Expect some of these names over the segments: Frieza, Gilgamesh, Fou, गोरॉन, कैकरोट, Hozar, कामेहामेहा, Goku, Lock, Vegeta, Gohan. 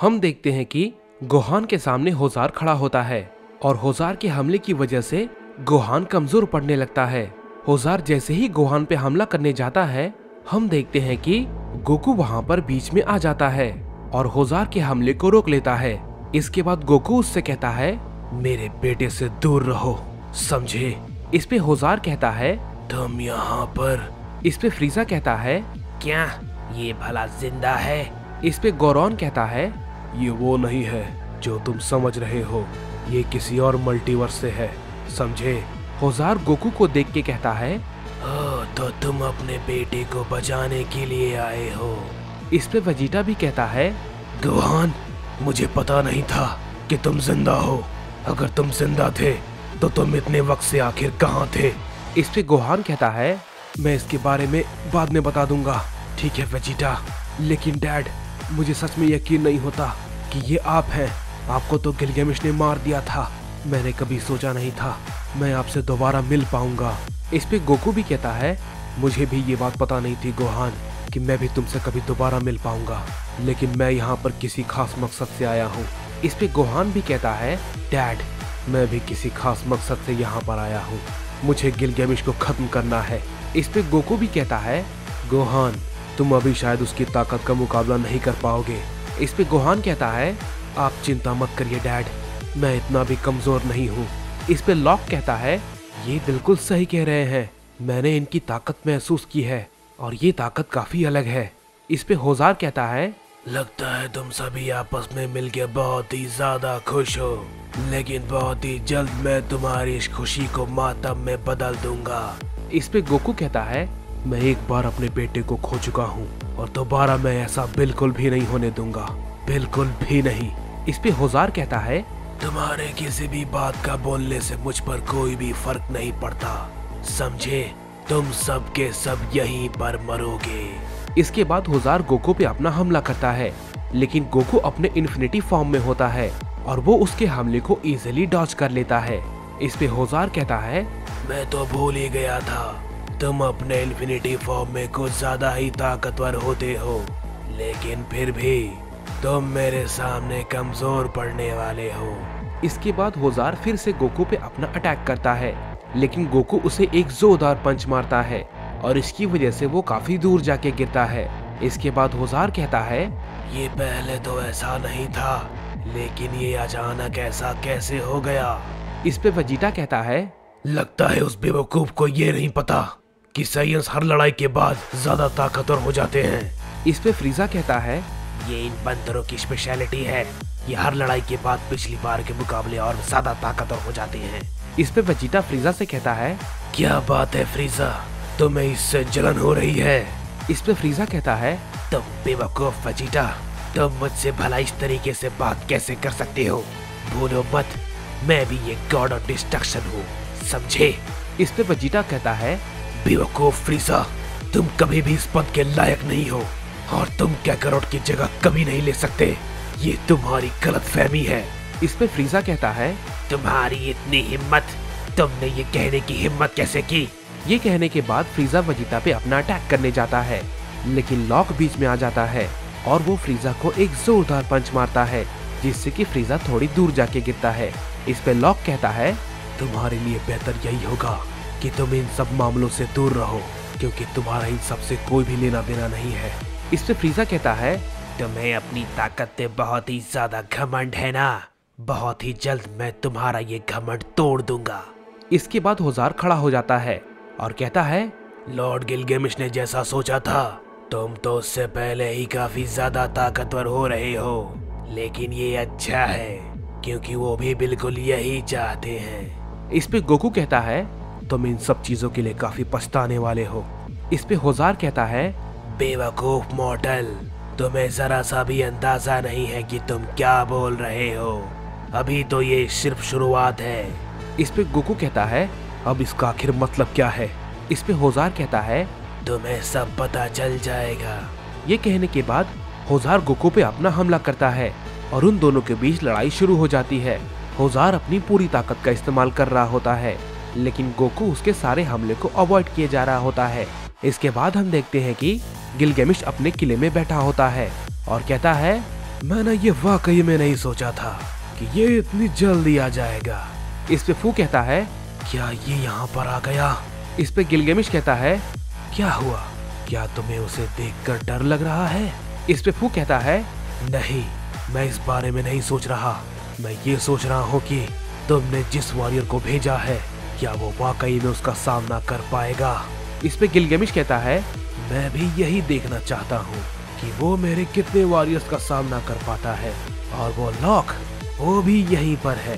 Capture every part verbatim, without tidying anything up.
हम देखते हैं कि गोहान के सामने होजार खड़ा होता है और होजार के हमले की वजह से गोहान कमजोर पड़ने लगता है। होजार जैसे ही गोहान पे हमला करने जाता है, हम देखते हैं कि गोकू वहाँ पर बीच में आ जाता है और होजार के हमले को रोक लेता है। इसके बाद गोकू उससे कहता है, मेरे बेटे से दूर रहो, समझे? इस पे होजार कहता है, तुम यहाँ पर? इस पे फ्रीजा कहता है, क्या ये भला जिंदा है? इस पे गोरॉन कहता है, ये वो नहीं है जो तुम समझ रहे हो, ये किसी और मल्टीवर्स से है, समझे? होजार गोकू को देख के कहता है, ओ, तो तुम अपने बेटे को बचाने के लिए आए हो। इस पे वेजिटा भी कहता है, गोहान, मुझे पता नहीं था कि तुम जिंदा हो, अगर तुम जिंदा थे तो तुम इतने वक्त से आखिर कहाँ थे? इस पे गोहान कहता है, मैं इसके बारे में बाद में बता दूंगा, ठीक है वेजिटा, लेकिन डैड, मुझे सच में यकीन नहीं होता कि ये आप हैं, आपको तो गिलगमेश ने मार दिया था, मैंने कभी सोचा नहीं था मैं आपसे दोबारा मिल पाऊंगा। इस पे गोकू भी कहता है, मुझे भी ये बात पता नहीं थी गोहान कि मैं भी तुमसे कभी दोबारा मिल पाऊंगा, लेकिन मैं यहाँ पर किसी खास मकसद से आया हूँ। इस पे गोहान भी कहता है, डैड, मैं भी किसी खास मकसद से यहाँ पर आया हूँ, मुझे गिलगमेश को खत्म करना है। इस पे गोकू भी कहता है, गोहान, तुम अभी शायद उसकी ताकत का मुकाबला नहीं कर पाओगे। इस पे गोहान कहता है, आप चिंता मत करिए डैड, मैं इतना भी कमजोर नहीं हूँ। इस पे लॉक कहता है, ये बिल्कुल सही कह रहे हैं, मैंने इनकी ताकत महसूस की है और ये ताकत काफी अलग है। इस पे होजार कहता है, लगता है तुम सभी आपस में मिलकर बहुत ही ज्यादा खुश हो, लेकिन बहुत ही जल्द मैं तुम्हारी इस खुशी को मातम में बदल दूंगा। इस पे गोकू कहता है, मैं एक बार अपने बेटे को खो चुका हूँ और दोबारा मैं ऐसा बिल्कुल भी नहीं होने दूंगा, बिल्कुल भी नहीं। इस पे होजार कहता है, तुम्हारे किसी भी बात का बोलने से मुझ पर कोई भी फर्क नहीं पड़ता, समझे? तुम सब के सब यहीं पर मरोगे। इसके बाद होजार गोकू पे अपना हमला करता है, लेकिन गोकू अपने इन्फिनिटी फॉर्म में होता है और वो उसके हमले को इजीली डॉच कर लेता है। इस पे होजार कहता है, मैं तो भूल ही गया था, तुम अपने इन्फिनिटी फॉर्म में कुछ ज्यादा ही ताकतवर होते हो, लेकिन फिर भी तुम मेरे सामने कमजोर पड़ने वाले हो। इसके बाद होजार फिर से गोकू पे अपना अटैक करता है, लेकिन गोकू उसे एक जोरदार पंच मारता है और इसकी वजह से वो काफी दूर जाके गिरता है। इसके बाद होजार कहता है, ये पहले तो ऐसा नहीं था, लेकिन ये अचानक ऐसा कैसे हो गया? इस पे वेजिटा कहता है, लगता है उस बेवकूफ को ये नहीं पता कि साइंस हर लड़ाई के बाद ज्यादा ताकतवर हो जाते हैं। इस पे फ्रीजा कहता है, ये इन बंदरों की स्पेशलिटी है, ये हर लड़ाई के बाद पिछली बार के मुकाबले और ज्यादा ताकतवर हो जाते हैं। इस पे वेजिटा फ्रीजा से कहता है, क्या बात है फ्रीजा, तुम्हें इससे जलन हो रही है? इस पे फ्रीजा कहता है, तुम बेवकूफ वेजिटा, तुम मुझसे भला इस तरीके से बात कैसे कर सकते हो? भूलो मत, मैं भी ये गॉड ऑफ डिस्ट्रक्शन हूँ, समझे? इस पे वेजिटा कहता है, बेवकूफ फ्रीजा, तुम कभी भी इस पद के लायक नहीं हो और तुम कैकरोट की जगह कभी नहीं ले सकते, ये तुम्हारी गलत फहमी है। इस पे फ्रीजा कहता है, तुम्हारी इतनी हिम्मत, तुमने ये कहने की हिम्मत कैसे की? ये कहने के बाद फ्रीजा वेजिटा पे अपना अटैक करने जाता है, लेकिन लॉक बीच में आ जाता है और वो फ्रीजा को एक जोरदार पंच मारता है, जिससे कि फ्रीजा थोड़ी दूर जाके गिरता है। इस पे लॉक कहता है, तुम्हारे लिए बेहतर यही होगा कि तुम इन सब मामलों से दूर रहो, क्योंकि तुम्हारा इन सबसे कोई भी लेना देना नहीं है। इस पे फ्रीजा कहता है, तुम्हें अपनी ताकत पे बहुत ही ज्यादा घमंड है ना, बहुत ही जल्द मैं तुम्हारा ये घमंड तोड़ दूंगा। इसके बाद होजार खड़ा हो जाता है और कहता है, लॉर्ड गिलगमेश ने जैसा सोचा था, तुम तो उससे पहले ही काफी ज्यादा ताकतवर हो रहे हो, लेकिन ये अच्छा है क्योंकि वो भी बिल्कुल यही चाहते हैं। इस पे गोकू कहता है, तुम इन सब चीजों के लिए काफी पछताने वाले हो। इस पे होजार कहता है, बेवकूफ मॉडल, तुम्हें जरा सा भी अंदाजा नहीं है कि तुम क्या बोल रहे हो, अभी तो ये सिर्फ शुरुआत है। इस पे गोकू कहता है, अब इसका आखिर मतलब क्या है? इस पे होजार कहता है, तुम्हें सब पता चल जाएगा। ये कहने के बाद होजार गोकू पे अपना हमला करता है और उन दोनों के बीच लड़ाई शुरू हो जाती है। होजार अपनी पूरी ताकत का इस्तेमाल कर रहा होता है, लेकिन गोकू उसके सारे हमले को अवॉइड किए जा रहा होता है। इसके बाद हम देखते हैं कि गिलगमेश अपने किले में बैठा होता है और कहता है, मैंने ये वाकई में नहीं सोचा था कि ये इतनी जल्दी आ जाएगा। इस पे फू कहता है, क्या ये यहाँ पर आ गया? इस पे गिलगमेश कहता है, क्या हुआ? क्या तुम्हें उसे देखकर डर लग रहा है? इस पे फू कहता है, नहीं, मैं इस बारे में नहीं सोच रहा। मैं ये सोच रहा हूँ कि तुमने जिस वॉरियर को भेजा है, क्या वो वाकई में उसका सामना कर पाएगा? इस पे गिलगमेश कहता है, मैं भी यही देखना चाहता हूँ कि वो मेरे कितने वॉरियर्स का सामना कर पाता है। और वो लॉक, वो भी यहीं पर है।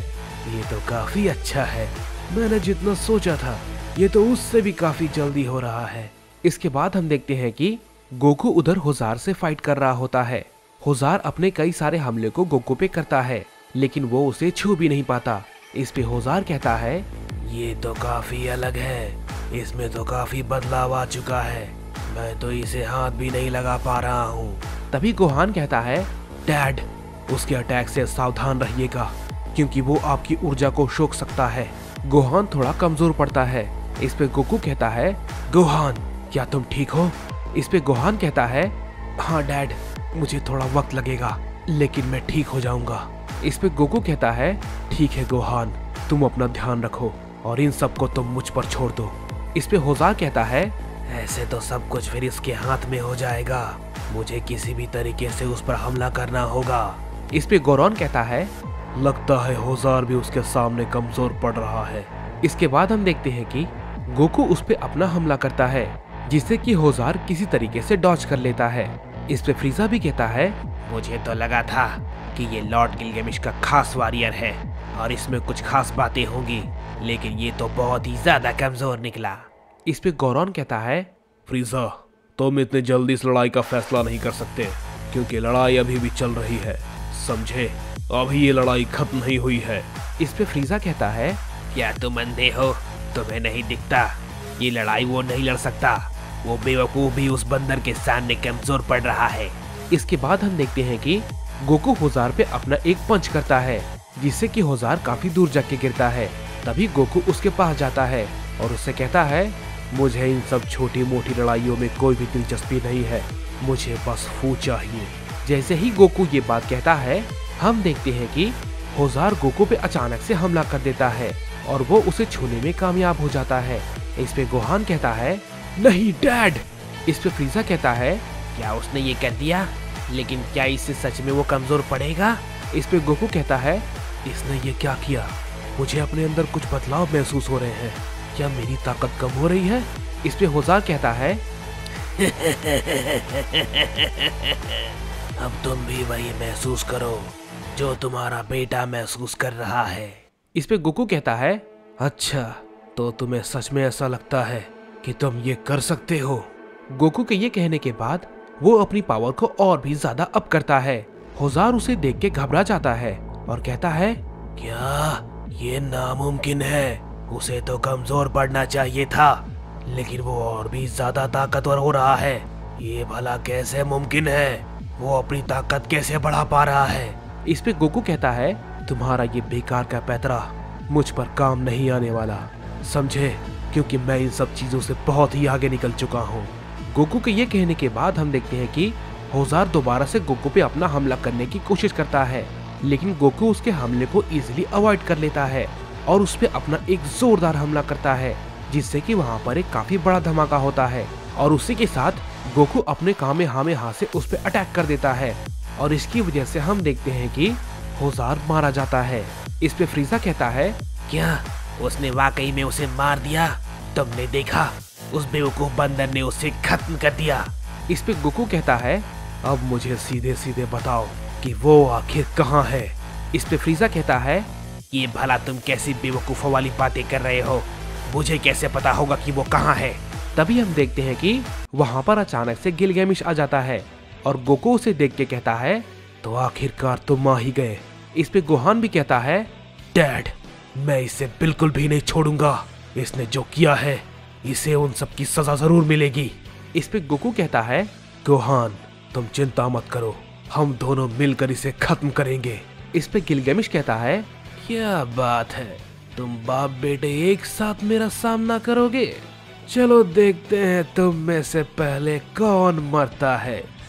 ये तो काफी अच्छा है, मैंने जितना सोचा था ये तो उससे भी काफी जल्दी हो रहा है। इसके बाद हम देखते हैं कि गोकू उधर होजार से फाइट कर रहा होता है। होजार अपने कई सारे हमले को गोकू पे करता है, लेकिन वो उसे छू भी नहीं पाता। इस पे होजार कहता है, ये तो काफी अलग है, इसमें तो काफी बदलाव आ चुका है, मैं तो इसे हाथ भी नहीं लगा पा रहा हूँ। तभी गोहान कहता है, डैड, उसके अटैक से सावधान रहिएगा क्योंकि वो आपकी ऊर्जा को सोख सकता है। गोहान थोड़ा कमजोर पड़ता है। इस पे गोकू कहता है, गोहान, क्या तुम ठीक हो? इस पे गोहान कहता है, हाँ डैड, मुझे थोड़ा वक्त लगेगा लेकिन मैं ठीक हो जाऊंगा। इस पे गोकू कहता है, ठीक है गोहान, तुम अपना ध्यान रखो और इन सबको तुम मुझ पर छोड़ दो। इस पे होजार कहता है, ऐसे तो सब कुछ फिर इसके हाथ में हो जाएगा, मुझे किसी भी तरीके से उस पर हमला करना होगा। इस पे गोरॉन कहता है, लगता है होजार भी उसके सामने कमजोर पड़ रहा है। इसके बाद हम देखते हैं कि गोकू उस पे अपना हमला करता है, जिससे कि होजार किसी तरीके से डॉच कर लेता है। इस पे फ्रीजा भी कहता है, मुझे तो लगा था कि ये लॉर्ड गिलगमेश का खास वॉरियर है और इसमें कुछ खास बातें होंगी, लेकिन ये तो बहुत ही ज्यादा कमजोर निकला। इस पे गोरॉन कहता है, फ्रीजा, तुम इतने जल्दी इस लड़ाई का फैसला नहीं कर सकते क्योंकि लड़ाई अभी भी चल रही है, समझे? अभी ये लड़ाई खत्म नहीं हुई है। इस पे फ्रीजा कहता है, क्या तुम अंधे हो? तुम्हें नहीं दिखता? ये लड़ाई वो नहीं लड़ सकता, वो बेवकूफ भी उस बंदर के सामने कमजोर पड़ रहा है। इसके बाद हम देखते हैं कि गोकू होजार पे अपना एक पंच करता है, जिससे कि होजार काफी दूर जाके गिरता है। तभी गोकू उसके पास जाता है और उससे कहता है, मुझे इन सब छोटी मोटी लड़ाइयों में कोई भी दिलचस्पी नहीं है, मुझे बस फू चाहिए। जैसे ही गोकू ये बात कहता है, हम देखते हैं कि होजार गोकू पे अचानक से हमला कर देता है और वो उसे छूने में कामयाब हो जाता है। इस पे गोहान कहता है, नहीं डैड। इस पे फ्रीजा कहता है, क्या उसने ये कर दिया? लेकिन क्या इससे सच में वो कमजोर पड़ेगा? इस पे गोकू कहता है, इसने ये क्या किया? मुझे अपने अंदर कुछ बदलाव महसूस हो रहे हैं, क्या मेरी ताकत कम हो रही है? इस पे होजार कहता है, अब तुम भी वही महसूस करो जो तुम्हारा बेटा महसूस कर रहा है। इस पे गोकू कहता है, अच्छा, तो तुम्हें सच में ऐसा लगता है कि तुम ये कर सकते हो? गोकू के ये कहने के बाद वो अपनी पावर को और भी ज्यादा अप करता है। होजार उसे देख के घबरा जाता है और कहता है, क्या ये नामुमकिन है? उसे तो कमजोर पड़ना चाहिए था, लेकिन वो और भी ज्यादा ताकतवर हो रहा है। ये भला कैसे मुमकिन है? वो अपनी ताकत कैसे बढ़ा पा रहा है? इस पे गोकू कहता है, तुम्हारा ये बेकार का पैतरा मुझ पर काम नहीं आने वाला, समझे? क्योंकि मैं इन सब चीजों से बहुत ही आगे निकल चुका हूँ। गोकू के ये कहने के बाद हम देखते हैं कि होजार दोबारा से गोकू पे अपना हमला करने की कोशिश करता है, लेकिन गोकू उसके हमले को इजिली अवॉइड कर लेता है और उस पे अपना एक जोरदार हमला करता है, जिससे कि वहाँ पर एक काफी बड़ा धमाका होता है। और उसी के साथ गोकू अपने कामेहामेहा से उस पे अटैक कर देता है और इसकी वजह से हम देखते हैं कि होजार मारा जाता है। इस पे फ्रीजा कहता है, क्या उसने वाकई में उसे मार दिया? तुमने देखा, उस बेवकूफ बंदर ने उसे खत्म कर दिया। इस पे गोकू कहता है, अब मुझे सीधे सीधे बताओ कि वो आखिर कहाँ है? इस पे फ्रीजा कहता है, ये भला तुम कैसी बेवकूफों वाली बातें कर रहे हो? मुझे कैसे पता होगा कि वो कहाँ है? तभी हम देखते हैं कि वहाँ पर अचानक से गिलगमेश आ जाता है और गोकू उसे देख के कहता है, तो आखिरकार तुम आ ही गए। इस पे गोहान भी कहता है, डैड, मैं इसे बिल्कुल भी नहीं छोड़ूंगा, इसने जो किया है इसे उन सब की सजा जरूर मिलेगी। इस पे गोकू कहता है, गोहान, तुम चिंता मत करो, हम दोनों मिलकर इसे खत्म करेंगे। इस पे गिलगमेश कहता है, क्या बात है, तुम बाप बेटे एक साथ मेरा सामना करोगे? चलो देखते हैं तुम में से पहले कौन मरता है।